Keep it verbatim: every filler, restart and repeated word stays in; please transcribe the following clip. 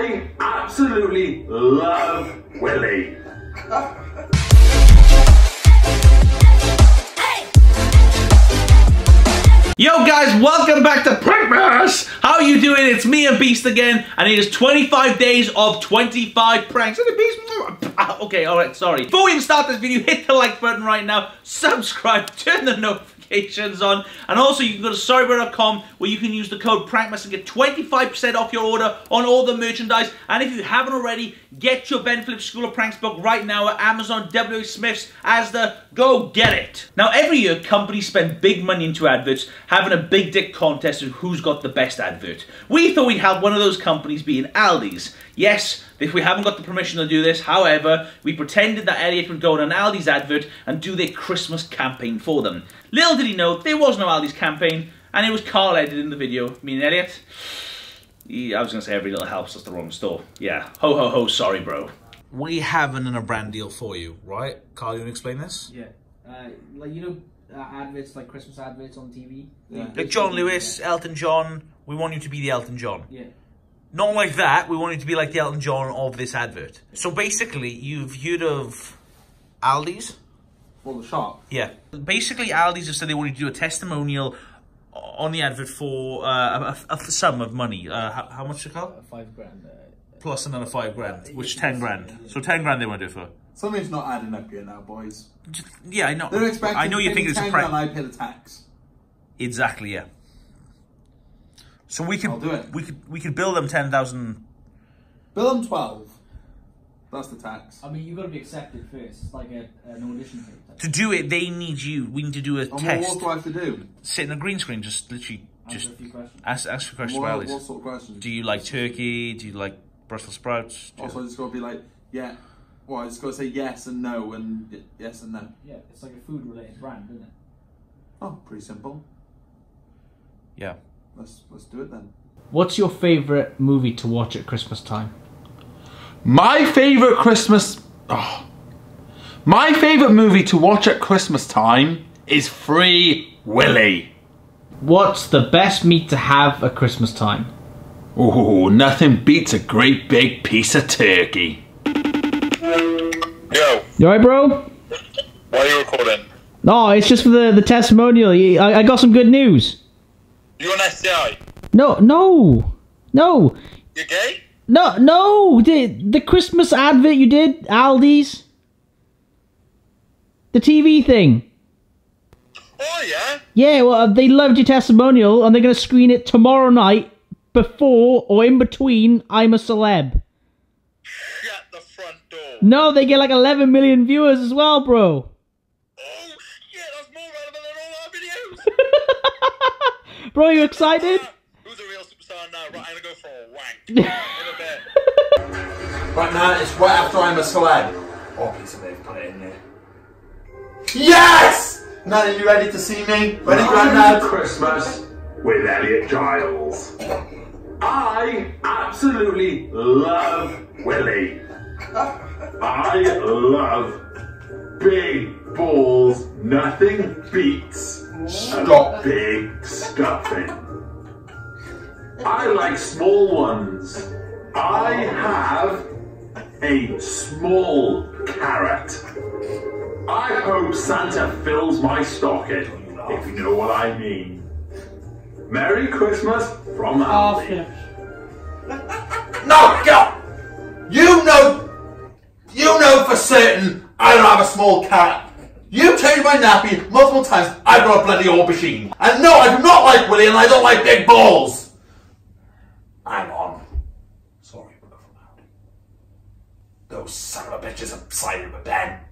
I absolutely love Willy. Yo guys, welcome back to Prankmas! How are you doing? It's me and Beast again, and it is twenty-five days of twenty-five pranks. And Beast... Okay, alright, sorry. Before we even start this video, hit the like button right now, subscribe, turn the notifications on, and also you can go to sorry bro dot com where you can use the code Prankmas and get twenty-five percent off your order on all the merchandise. And if you haven't already, get your Ben Phillips School of Pranks book right now at Amazon, W H Smith's, Asda. Go get it! Now, every year, companies spend big money into adverts, having a big dick contest of who's got the best advert. We thought we'd have one of those companies being Aldi's. Yes, if we haven't got the permission to do this, however, we pretended that Elliot would go on an Aldi's advert and do their Christmas campaign for them. Little did he know, there was no Aldi's campaign, and it was Carl editing the video, me and Elliot. I was going to say every little helps, that's the wrong store. Yeah, ho ho ho, sorry bro. We have an a brand deal for you, right? Carl, you want to explain this? Yeah, uh, like you know... Uh, adverts, like Christmas adverts on T V. Yeah. Like John Lewis, yeah. Elton John, we want you to be the Elton John. Yeah. Not like that, we want you to be like the Elton John of this advert. So basically, you've heard of Aldi's? Well, the shop. Yeah. Basically, Aldi's have said they want you to do a testimonial on the advert for uh, a, a sum of money. Uh, how, how much did it cost? Uh, five grand. Uh, Plus another five grand, uh, which ten is grand. Yeah. So ten grand they want to do it for. Something's not adding up here now, boys. Yeah, I know. They're expecting I know you think it's a prank. I pay the tax. Exactly, yeah. So we could I'll do it. We could we could bill them ten thousand. Bill them twelve. That's the tax. I mean, you've got to be accepted first. It's like a, an audition tape. To do it, they need you. We need to do a and test. What do I have to do? Sit in a green screen, just literally, just ask a few questions. Ask, ask for questions about this. What sort of questions? Do you like turkey? Do you like Brussels sprouts? Do also, you... I just got to be like, yeah. Well, I just got to say yes and no and yes and no. Yeah, it's like a food-related brand, isn't it? Oh, pretty simple. Yeah. Let's let's do it then. What's your favourite movie to watch at Christmas time? My favourite Christmas... Oh. My favourite movie to watch at Christmas time is Free Willy. What's the best meat to have at Christmas time? Oh, nothing beats a great big piece of turkey. Yo. You alright, bro? Why are you recording? No, oh, it's just for the, the testimonial. I, I got some good news. You an S T I? No, no. No. You're gay? No, no. The, the Christmas advert you did, Aldi's. The T V thing. Oh, yeah? Yeah, well, they loved your testimonial, and they're going to screen it tomorrow night before or in between I'm a Celeb. No, they get like eleven million viewers as well, bro. Oh shit, that's more relevant than all our videos. Bro, are you excited? Who's a real superstar now? Right, I'm gonna go for a wank. In a bit. Right now, it's right after I'm a Celeb. Oh, piece of it, put it in there. Yes! Now that you're ready to see me, ready right now. Christmas with Elliot Giles. I absolutely love Willy. I love big balls. Nothing beats a big stuffing. I like small ones. I have a small carrot. I hope Santa fills my stocking, if you know what I mean. Merry Christmas from Alfie. No, go! You know... You know for certain I don't have a small carrot. You changed my nappy multiple times. I've got a bloody aubergine. And no, I do not like Willy, and I don't like big balls. I'm on. Sorry, we're going for that. Those son of a bitches are siding with Ben.